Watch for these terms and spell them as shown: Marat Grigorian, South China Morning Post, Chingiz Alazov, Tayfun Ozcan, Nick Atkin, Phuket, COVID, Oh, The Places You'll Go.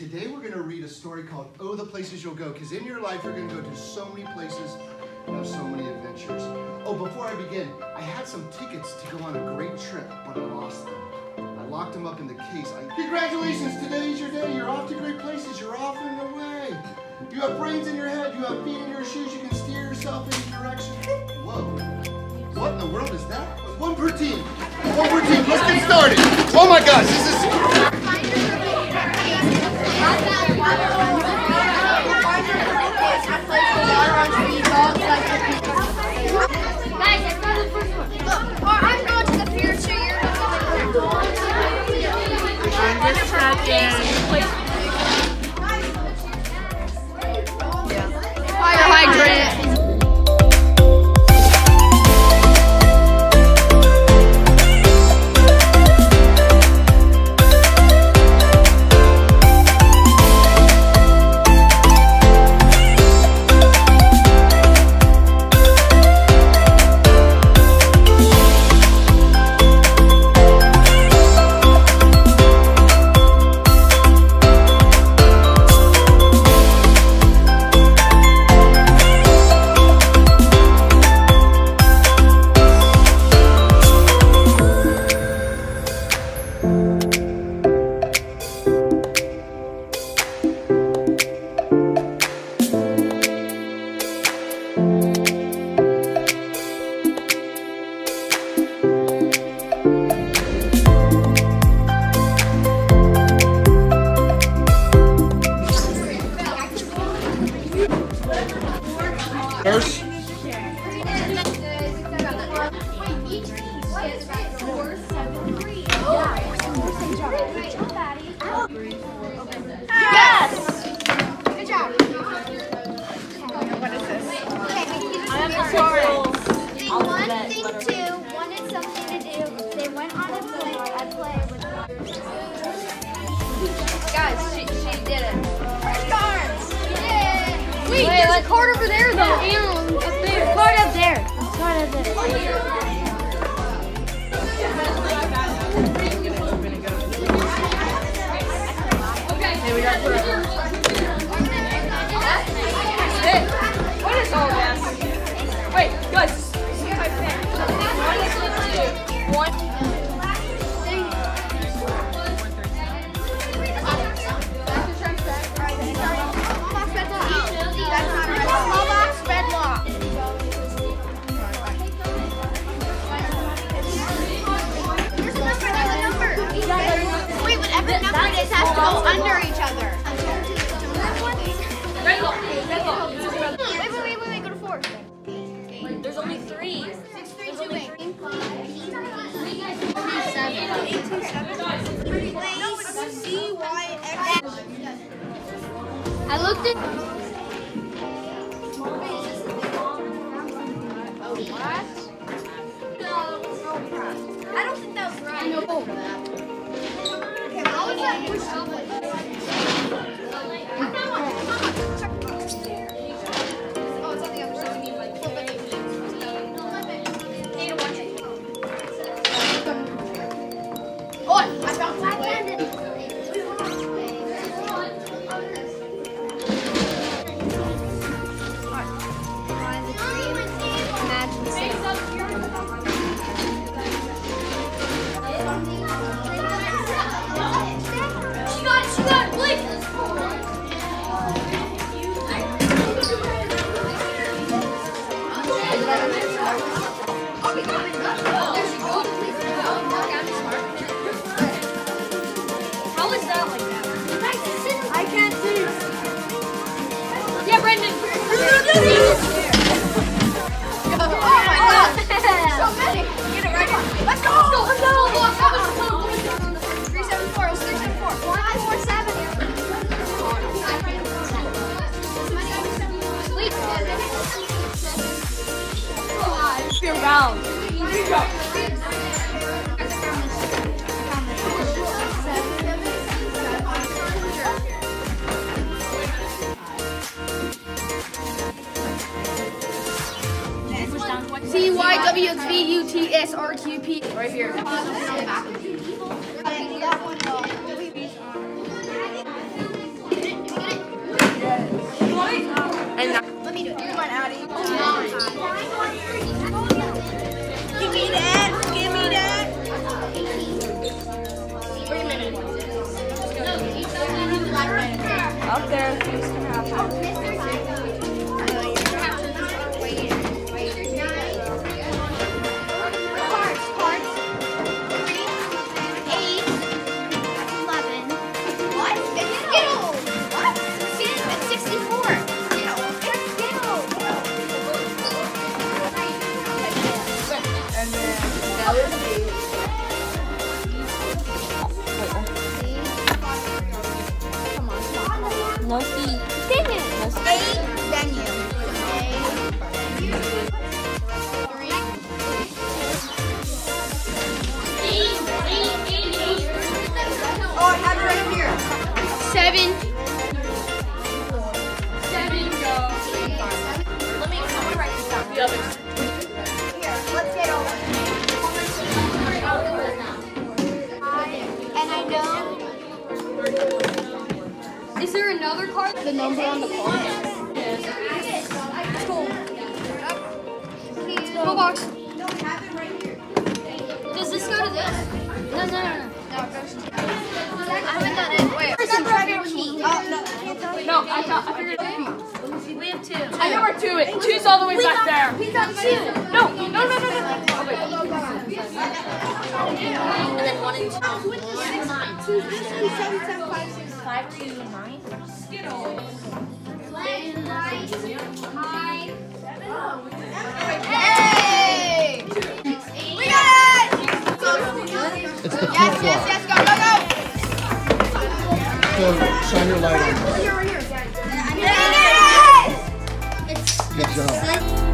Today we're going to read a story called Oh, The Places You'll Go, because in your life you're going to go to so many places and have so many adventures. Oh, before I begin, I had some tickets to go on a great trip, but I lost them. I locked them up in the case. Congratulations, today's your day. You're off to great places. You're off and away. You have brains in your head. You have feet in your shoes. You can steer yourself in a direction. Whoa. What in the world is that? One per team. One per team. Let's get started. Oh my gosh, this is... First, yes! Good job. What is this? I'm sorry. Thing one, thing two, wanted something to do. They went on a play. I played with them. Guys, she did it. First arms. Wait, there's a card over there, though. And up there. There's a card up there. Okay, we got forever. That's it. What is all this? Wait, guys. One, two, one. Go under each other. Wait, go to four. There's only three. 6, 3, 2, 8. 3, 7. No, it's C-Y-X. I looked at... Oh, what? No, I don't think that was right. I know for that. C-Y-W-V-U-T-S-R-Q-P. Right here. up there. Things can happen. No fee. No fee. 8 venue. Oh, I have it right here. 7. 7 go. Let me write this down. Here, let's get over. And I know. Is there another card? The number on the card? Yes. Cool. Go box. Does this go to this? No. I haven't done it. Wait. No, I figured it out. We have 2. I know where 2 is. 2's all the way back there. We got 2. No. And then 1 and 2. 5, 2, 9. Skittles. Hey! We got it! Yes, go. So, shine your light on. Right here. Yes! Good job.